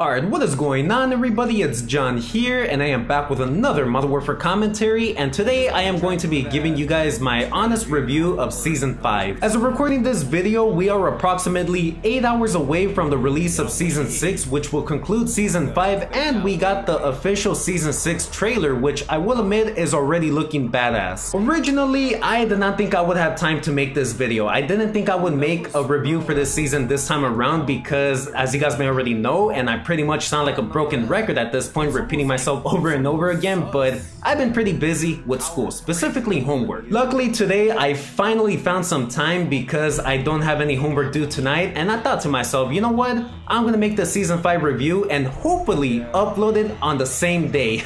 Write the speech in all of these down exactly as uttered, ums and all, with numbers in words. Alright, what is going on everybody, it's John here, and I am back with another Modern Warfare commentary, and today I am going to be giving you guys my honest review of Season five. As of recording this video, we are approximately eight hours away from the release of Season six, which will conclude Season five, and we got the official Season six trailer, which I will admit is already looking badass. Originally, I did not think I would have time to make this video. I didn't think I would make a review for this season this time around because, as you guys may already know, and I pretty much sound like a broken record at this point, repeating myself over and over again, but I've been pretty busy with school, specifically homework. Luckily today I finally found some time because I don't have any homework due tonight, and I thought to myself, you know what, I'm gonna make the Season five review and hopefully upload it on the same day.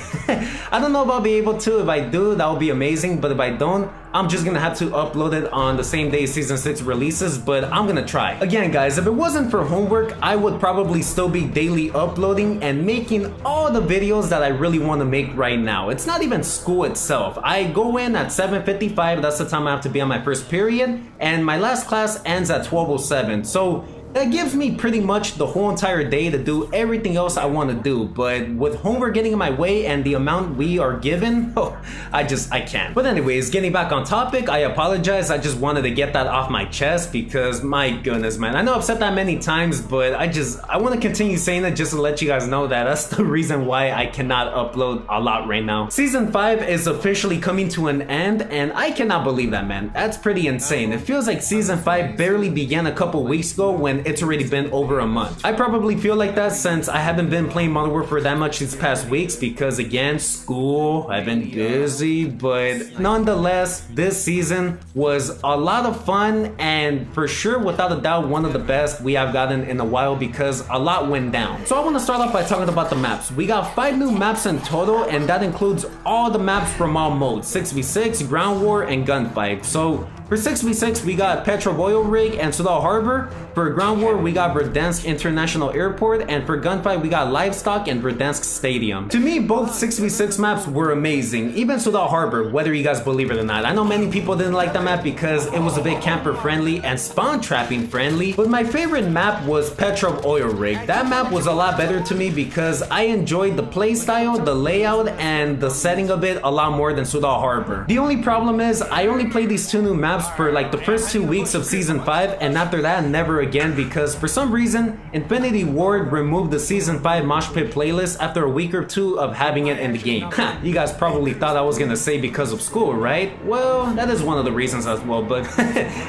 I don't know if I'll be able to. If I do, that'll be amazing, but if I don't, I'm just gonna have to upload it on the same day Season six releases, but I'm gonna try. Again guys, if it wasn't for homework, I would probably still be daily uploading and making all the videos that I really want to make right now. It's not even school itself. I go in at seven fifty-five, that's the time I have to be on my first period, and my last class ends at twelve oh seven, so that gives me pretty much the whole entire day to do everything else I want to do, but with homework getting in my way and the amount we are given, oh, I just, I can't. But anyways, getting back on topic, I apologize, I just wanted to get that off my chest because my goodness man, I know I've said that many times, but I just, I want to continue saying it just to let you guys know that that's the reason why I cannot upload a lot right now. Season five is officially coming to an end, and I cannot believe that man, that's pretty insane. It feels like Season five barely began a couple weeks ago when it's already been over a month. I probably feel like that since I haven't been playing Modern Warfare that much these past weeks because again, school, I've been busy, but nonetheless, this season was a lot of fun and for sure, without a doubt, one of the best we have gotten in a while because a lot went down. So I want to start off by talking about the maps. We got five new maps in total, and that includes all the maps from all modes, six v six, ground war, and gunfight. So for six v six, we got Petrov Oil Rig and Sudal Harbor. For ground war, we got Verdansk International Airport, and for gunfight, we got Livestock and Verdansk Stadium. To me, both six v six maps were amazing, even Sudal Harbor, whether you guys believe it or not. I know many people didn't like that map because it was a bit camper friendly and spawn trapping friendly, but my favorite map was Petrov Oil Rig. That map was a lot better to me because I enjoyed the playstyle, the layout, and the setting of it a lot more than Sudal Harbor. The only problem is I only played these two new maps for like the first two weeks of Season five, and after that never again because for some reason Infinity Ward removed the Season five Mosh Pit playlist after a week or two of having it in the game. Ha, you guys probably thought I was gonna say because of school, right? Well, that is one of the reasons as well, but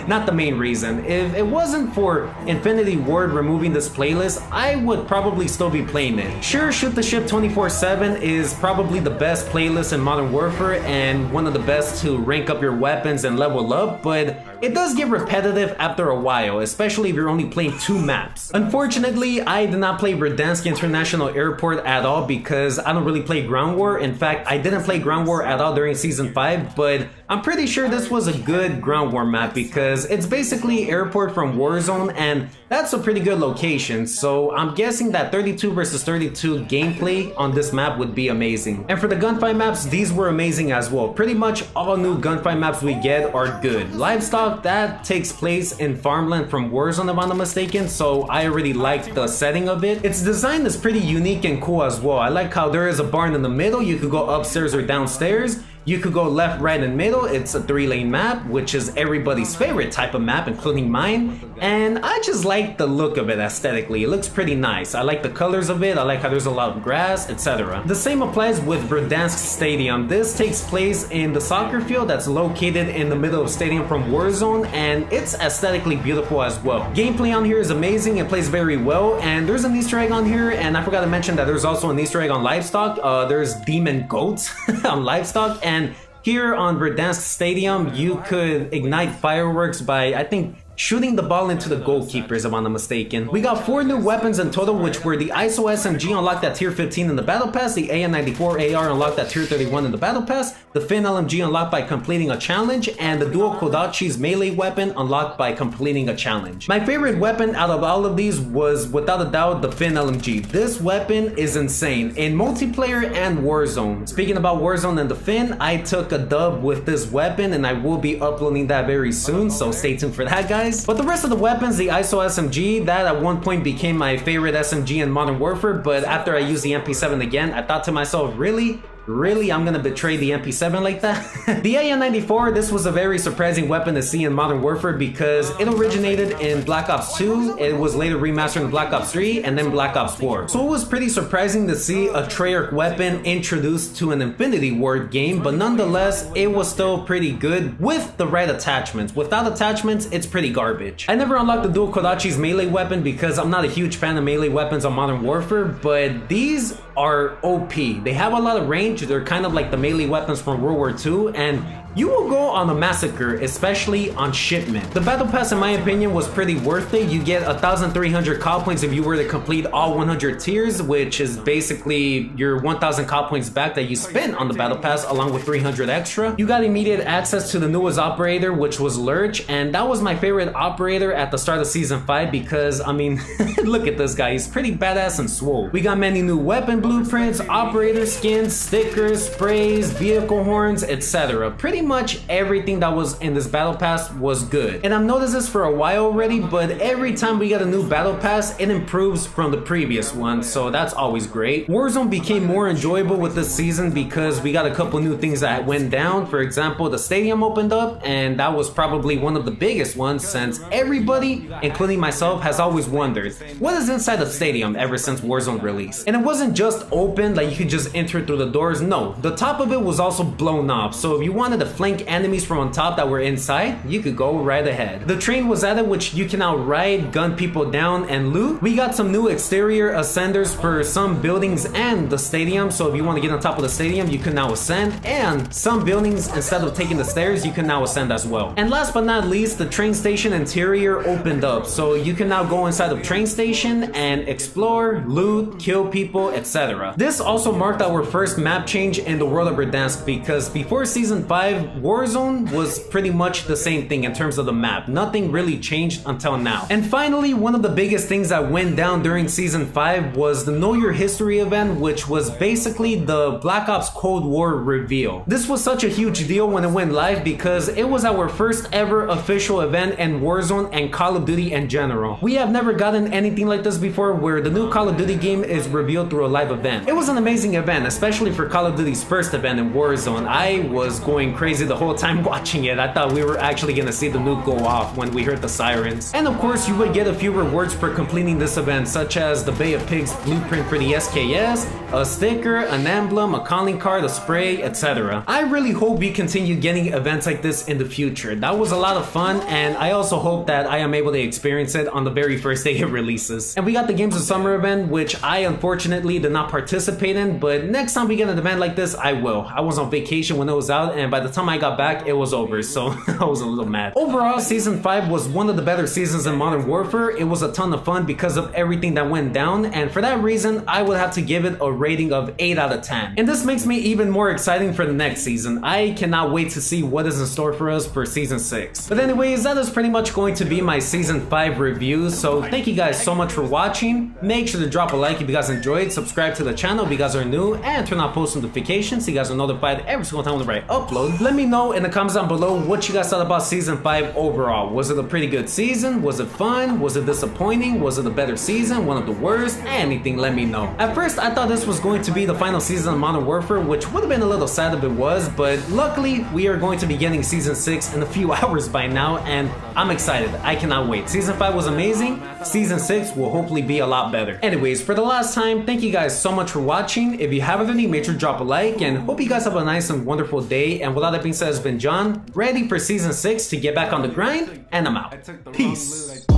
not the main reason. If it wasn't for Infinity Ward removing this playlist, I would probably still be playing it. Sure, Shoot the Ship twenty-four seven is probably the best playlist in Modern Warfare and one of the best to rank up your weapons and level up, but it does get repetitive after a while, especially if you're only playing two maps. Unfortunately, I did not play Verdansk International Airport at all because I don't really play ground war. In fact, I didn't play ground war at all during Season five, but I'm pretty sure this was a good ground war map because it's basically airport from Warzone, and that's a pretty good location, so I'm guessing that thirty-two versus thirty-two gameplay on this map would be amazing. And for the gunfight maps, these were amazing as well. Pretty much all new gunfight maps we get are good. Livestock, that takes place in farmland from Warzone if I'm not mistaken, so I already liked the setting of it. Its design is pretty unique and cool as well. I like how there is a barn in the middle, you could go upstairs or downstairs. You could go left, right, and middle. It's a three-lane map, which is everybody's favorite type of map, including mine. And I just like the look of it aesthetically. It looks pretty nice. I like the colors of it. I like how there's a lot of grass, et cetera. The same applies with Verdansk Stadium. This takes place in the soccer field that's located in the middle of Stadium from Warzone, and it's aesthetically beautiful as well. Gameplay on here is amazing. It plays very well, and there's an Easter egg on here, and I forgot to mention that there's also an Easter egg on Livestock. Uh, there's demon goats on Livestock, and And here on Verdansk Stadium, you could ignite fireworks by, I think, shooting the ball into the goalkeepers if I'm not mistaken. We got four new weapons in total, which were the I S O S M G unlocked at tier fifteen in the battle pass, the A N ninety-four A R unlocked at tier thirty-one in the battle pass, the Finn L M G unlocked by completing a challenge, and the dual Kodachi's melee weapon unlocked by completing a challenge. My favorite weapon out of all of these was without a doubt the Finn L M G. This weapon is insane in multiplayer and Warzone. Speaking about Warzone and the Finn, I took a dub with this weapon, and I will be uploading that very soon, so stay tuned for that guys. guys. But the rest of the weapons, the I S O S M G, that at one point became my favorite S M G in Modern Warfare, but after I used the M P seven again, I thought to myself, really? Really, I'm gonna betray the M P seven like that? The A N ninety-four, this was a very surprising weapon to see in Modern Warfare because it originated in Black Ops two, it was later remastered in Black Ops three, and then Black Ops four. So it was pretty surprising to see a Treyarch weapon introduced to an Infinity Ward game, but nonetheless, it was still pretty good with the right attachments. Without attachments, it's pretty garbage. I never unlocked the dual Kodachi's melee weapon because I'm not a huge fan of melee weapons on Modern Warfare, but these are O P. They have a lot of range. They're kind of like the melee weapons from World War Two, and you will go on a massacre, especially on shipment. The battle pass, in my opinion, was pretty worth it. You get one thousand three hundred call points if you were to complete all one hundred tiers, which is basically your one thousand call points back that you spent on the battle pass, along with three hundred extra. You got immediate access to the newest operator, which was Lurch, and that was my favorite operator at the start of Season five because, I mean, look at this guy. He's pretty badass and swole. We got many new weapon blueprints, operator skins, sticks, stickers, sprays, vehicle horns, et cetera. Pretty much everything that was in this battle pass was good. And I've noticed this for a while already, but every time we get a new battle pass, it improves from the previous one, so that's always great. Warzone became more enjoyable with this season because we got a couple new things that went down. For example, the stadium opened up, and that was probably one of the biggest ones since everybody, including myself, has always wondered, what is inside the stadium ever since Warzone released? And it wasn't just open, like you could just enter through the door. No, the top of it was also blown off, so if you wanted to flank enemies from on top that were inside, you could go right ahead. The train was added, which you can now ride, gun people down, and loot. We got some new exterior ascenders for some buildings and the stadium, so if you want to get on top of the stadium, you can now ascend, and some buildings, instead of taking the stairs, you can now ascend as well. And last but not least, the train station interior opened up, so you can now go inside the train station and explore, loot, kill people, et cetera. This also marked our first map Map change in the world of Verdansk because before Season five, Warzone was pretty much the same thing in terms of the map. Nothing really changed until now. And finally, one of the biggest things that went down during Season five was the Know Your History event, which was basically the Black Ops Cold War reveal. This was such a huge deal when it went live because it was our first ever official event in Warzone and Call of Duty in general. We have never gotten anything like this before where the new Call of Duty game is revealed through a live event. It was an amazing event, especially for Call of Duty's first event in Warzone. I was going crazy the whole time watching it. I thought we were actually gonna see the nuke go off when we heard the sirens. And of course, you would get a few rewards for completing this event, such as the Bay of Pigs blueprint for the S K S, a sticker, an emblem, a calling card, a spray, et cetera. I really hope we continue getting events like this in the future. That was a lot of fun, and I also hope that I am able to experience it on the very first day it releases. And we got the Games of Summer event, which I unfortunately did not participate in, but next time we get an event like this, I will. I was on vacation when it was out, and by the time I got back, it was over, so I was a little mad. Overall, Season five was one of the better seasons in Modern Warfare. It was a ton of fun because of everything that went down, and for that reason, I would have to give it a rating of eight out of ten. And this makes me even more exciting for the next season. I cannot wait to see what is in store for us for Season six. But anyways, that is pretty much going to be my Season five review, so thank you guys so much for watching. Make sure to drop a like if you guys enjoyed, subscribe to the channel if you guys are new, and turn on post notifications so you guys are notified every single time whenever I upload. Let me know in the comments down below what you guys thought about Season five overall. Was it a pretty good season? Was it fun? Was it disappointing? Was it a better season? One of the worst? Anything, let me know. At first, I thought this was going to be the final season of Modern Warfare, which would have been a little sad if it was, but luckily, we are going to be getting Season six in a few hours by now, and I'm excited. I cannot wait. Season five was amazing. Season six will hopefully be a lot better. Anyways, for the last time, thank you guys so much for watching. If you haven't already, make sure to drop a like, and hope you guys have a nice and wonderful day. And with all that being said, it's been John, ready for Season six to get back on the grind, and I'm out. Peace.